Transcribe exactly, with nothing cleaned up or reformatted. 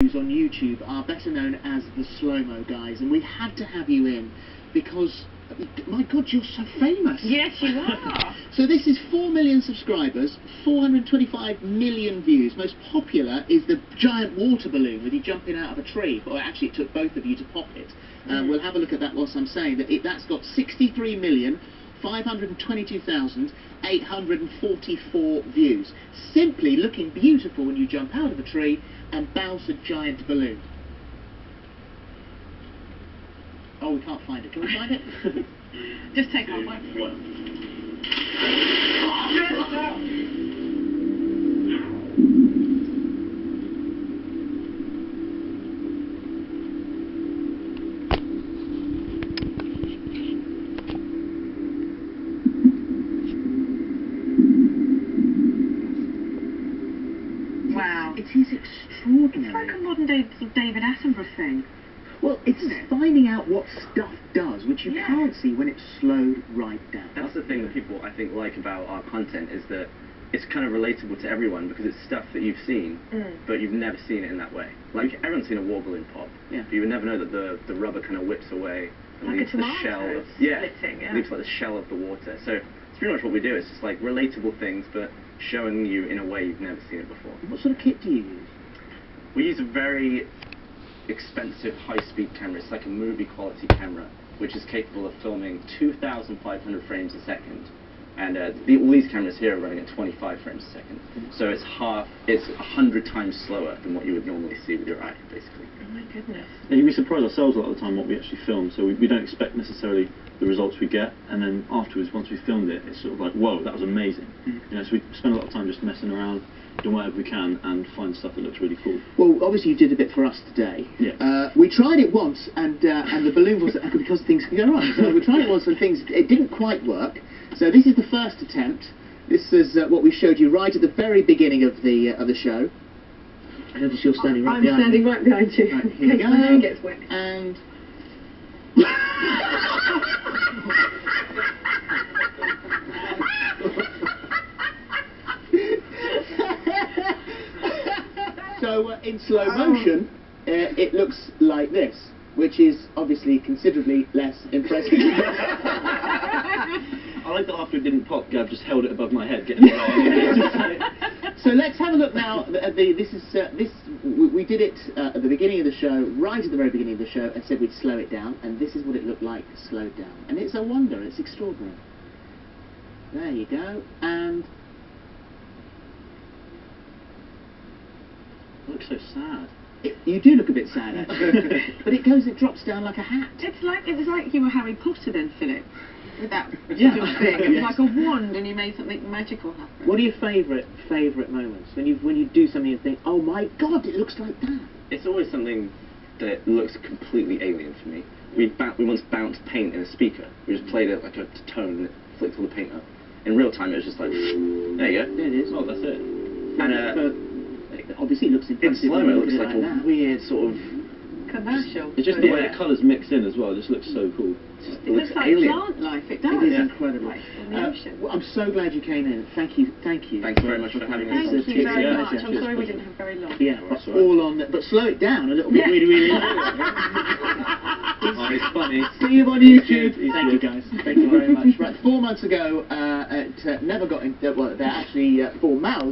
On YouTube are better known as the Slow Mo Guys, and we had to have you in because, my God, you're so famous. Yes, you are. So this is four million subscribers, four hundred twenty-five million views. Most popular is the giant water balloon with you jumping out of a tree. Well, actually, it took both of you to pop it. Mm. Uh, we'll have a look at that whilst I'm saying that it, that's got sixty-three million five hundred twenty-two thousand eight hundred forty-four views. Simply looking beautiful when you jump out of a tree and bounce a giant balloon. Oh, we can't find it. Can we find it? Just take our one. Wow. It is extraordinary. It's like a modern day David Attenborough thing. Well, it's it? finding out what stuff does, which you yeah. can't see when it's slowed right down. That's the thing that people, I think, like about our content, is that it's kind of relatable to everyone because it's stuff that you've seen, mm. but you've never seen it in that way. Like, everyone's seen a war balloon pop, yeah. but you would never know that the, the rubber kind of whips away and like leaves the shell of, yeah, splitting, yeah. leaves like the shell of the water. So it's pretty much what we do. It's just like relatable things, but showing you in a way you've never seen it before. What sort of kit do you use? We use a very expensive high-speed camera. It's like a movie-quality camera, which is capable of filming two thousand five hundred frames a second. And uh, the, all these cameras here are running at twenty-five frames a second. Mm. So it's half, it's one hundred times slower than what you would normally see with your eye, basically. Oh my goodness. And we surprise ourselves a lot of the time what we actually film, so we, we don't expect necessarily the results we get, and then afterwards, once we filmed it, it's sort of like, whoa, that was amazing. Mm. You know, so we spend a lot of time just messing around, doing whatever we can, and find stuff that looks really cool. Well, obviously you did a bit for us today. Yeah. Uh, we tried it once, and uh, and the balloon was because things can go wrong. So we tried it once, and things it didn't quite work. So this is the first attempt. This is uh, what we showed you right at the very beginning of the uh, of the show. I notice you're standing right I'm behind standing me. I'm standing right behind you. Right, here we go. My hand gets wet. And. So uh, in slow motion, uh, it looks like this, which is obviously considerably less impressive. I like that after it didn't pop, Gav just held it above my head, getting it right. So let's have a look now. At the, this is uh, this. We, we did it uh, at the beginning of the show, right at the very beginning of the show, and said we'd slow it down, and this is what it looked like slowed down. And it's a wonder. It's extraordinary. There you go. And. Looks so sad. It, you do look a bit sad, actually. But it goes, it drops down like a hat. It's like it was like you were Harry Potter then, Philip, with that yeah. sort of thing. It was yes. like a wand, and you made something magical happen. What are your favourite favourite moments when you when you do something and think, oh my God, it looks like that? It's always something that looks completely alien for me. We we once bounced paint in a speaker. We just played it like a tone and it flicked all the paint up. In real time, it was just like, there you go. There it is. Oh, that's it. And. Uh, Obviously, it looks impressive. In slow mo, it looks like, like a that. weird sort of commercial. It's just the yeah. way the colours mix in as well. It just looks so cool. It's just, it, it looks, looks like alien. Plant life. It does. It is yeah. incredible. Like in the uh, ocean. Well, I'm so glad you came in. Thank you. Thank you. Thanks very much for having us. Thank you very much. I'm sorry we didn't have very long. Yeah, but right. all on. But slow it down a little bit. Yeah. Really, really. Oh, it's funny. See you on YouTube. Thank you, guys. Thank you very much. Right, four months ago, uh, it uh, never got in. Uh, well, they're actually uh, four mouths.